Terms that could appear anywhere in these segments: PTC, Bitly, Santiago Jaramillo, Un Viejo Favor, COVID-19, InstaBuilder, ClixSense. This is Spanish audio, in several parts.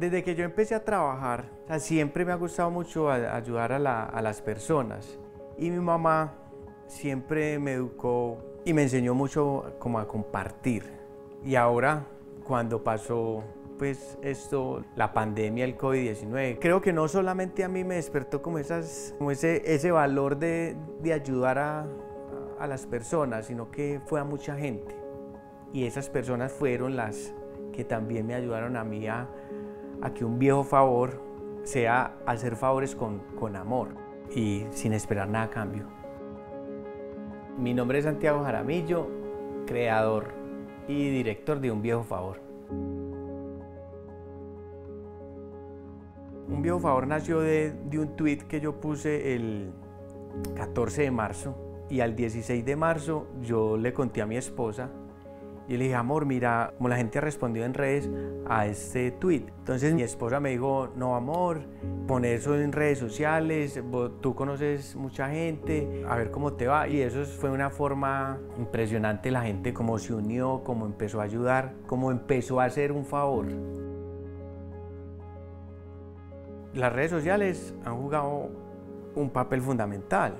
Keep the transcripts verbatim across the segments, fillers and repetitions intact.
Desde que yo empecé a trabajar, o sea, siempre me ha gustado mucho a, ayudar a, la, a las personas. Y mi mamá siempre me educó y me enseñó mucho como a compartir. Y ahora, cuando pasó pues esto, la pandemia, el COVID diecinueve, creo que no solamente a mí me despertó como, esas, como ese, ese valor de, de ayudar a, a las personas, sino que fue a mucha gente. Y esas personas fueron las que también me ayudaron a mí a, a que un viejo favor sea hacer favores con, con amor y sin esperar nada a cambio. Mi nombre es Santiago Jaramillo, creador y director de Un Viejo Favor. Un Viejo Favor nació de, de un tuit que yo puse el catorce de marzo, y al dieciséis de marzo yo le conté a mi esposa y le dije: amor, mira como la gente ha respondido en redes a este tweet. Entonces mi esposa me dijo: no, amor, pon eso en redes sociales, vos, tú conoces mucha gente, a ver cómo te va. Y eso fue una forma impresionante, la gente como se unió, como empezó a ayudar, como empezó a hacer un favor. Las redes sociales han jugado un papel fundamental.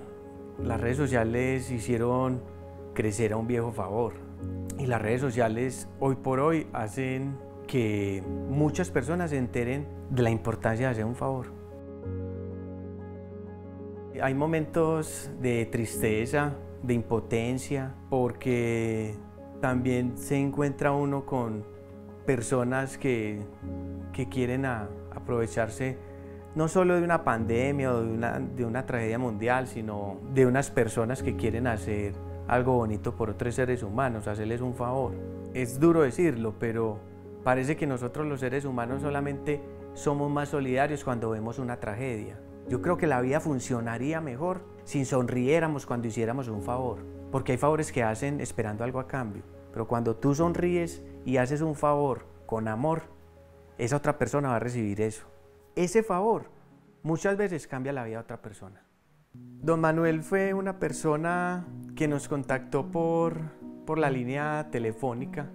Las redes sociales hicieron crecer a Un Viejo Favor. Y las redes sociales hoy por hoy hacen que muchas personas se enteren de la importancia de hacer un favor. Hay momentos de tristeza, de impotencia, porque también se encuentra uno con personas que, que quieren a, aprovecharse no solo de una pandemia o de una, de una tragedia mundial, sino de unas personas que quieren hacer algo bonito por otros seres humanos, hacerles un favor. Es duro decirlo, pero parece que nosotros los seres humanos solamente somos más solidarios cuando vemos una tragedia. Yo creo que la vida funcionaría mejor si sonriéramos cuando hiciéramos un favor, porque hay favores que hacen esperando algo a cambio, pero cuando tú sonríes y haces un favor con amor, esa otra persona va a recibir eso. Ese favor muchas veces cambia la vida de otra persona. Don Manuel fue una persona que nos contactó por, por la línea telefónica,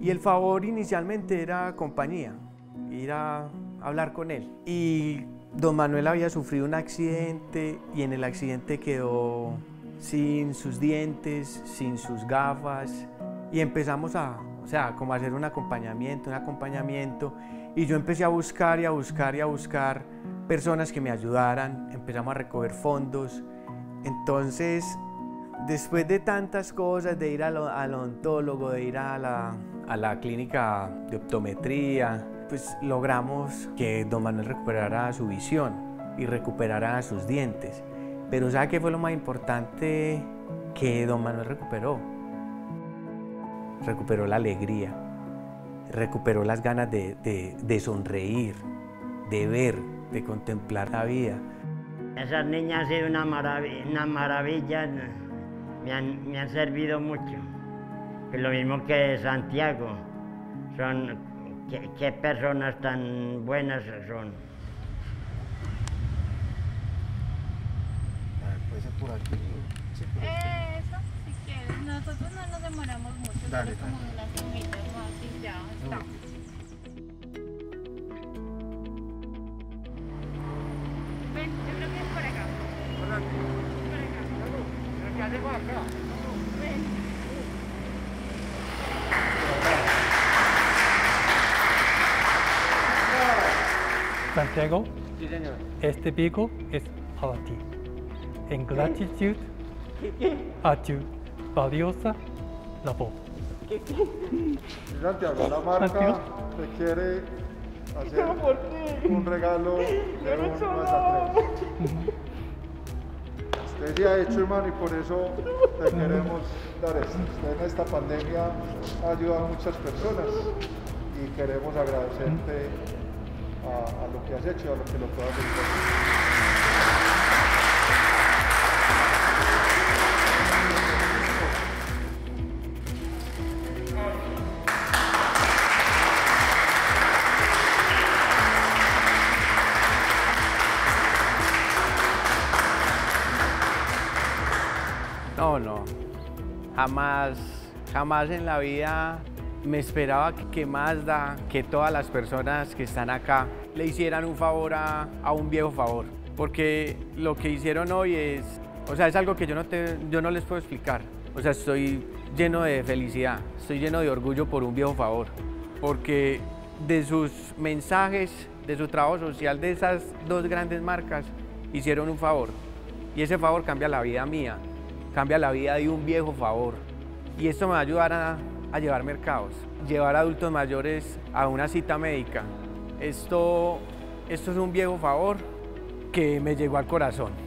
y el favor inicialmente era compañía, ir a hablar con él. Y don Manuel había sufrido un accidente y en el accidente quedó sin sus dientes, sin sus gafas, y empezamos a, o sea, como a hacer un acompañamiento, un acompañamiento, y yo empecé a buscar y a buscar y a buscar personas que me ayudaran, empezamos a recoger fondos. Entonces, después de tantas cosas, de ir al, al odontólogo, de ir a la, a la clínica de optometría, pues logramos que don Manuel recuperara su visión y recuperara sus dientes. Pero ¿sabe qué fue lo más importante que don Manuel recuperó? Recuperó la alegría, recuperó las ganas de, de, de sonreír, de ver, de contemplar la vida. Esas niñas han sido una maravilla, una maravilla me, han, me han servido mucho. Lo mismo que Santiago, son, qué, qué personas tan buenas son. A ver, puede ser por aquí. Sí, por aquí. Eso, si quieres. Nosotros no nos demoramos mucho, dale, dale. Como las semillas, o así ya estamos. No. Santiago, sí, señor. Este pico es para ti. En gratitud a tu valiosa labor. Santiago, la marca requiere hacer un regalo de un usted ya ha hecho, hermano, y por eso te queremos dar esto. Usted en esta pandemia ha ayudado a muchas personas y queremos agradecerte a, a lo que has hecho y a lo que lo puedas hacer. No, no, jamás, jamás en la vida Me esperaba que más da que todas las personas que están acá le hicieran un favor a, a un viejo favor, porque lo que hicieron hoy es, o sea, es algo que yo no, te, yo no les puedo explicar. O sea, estoy lleno de felicidad, estoy lleno de orgullo por un viejo favor, porque de sus mensajes, de su trabajo social, de esas dos grandes marcas, hicieron un favor. Y ese favor cambia la vida mía, cambia la vida de un viejo favor. Y esto me va a ayudar a... a llevar mercados, llevar adultos mayores a una cita médica. Esto, esto es un viejo favor que me llegó al corazón.